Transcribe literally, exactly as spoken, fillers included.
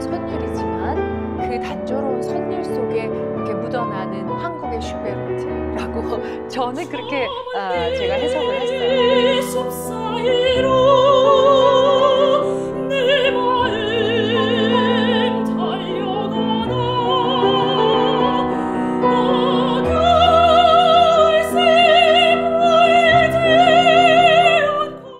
단조로운 선율이지만 그 단조로운 선율 속에 이렇게 묻어나는 한국의 슈베르트라고 저는 그렇게 아, 제가 해석을 했어요.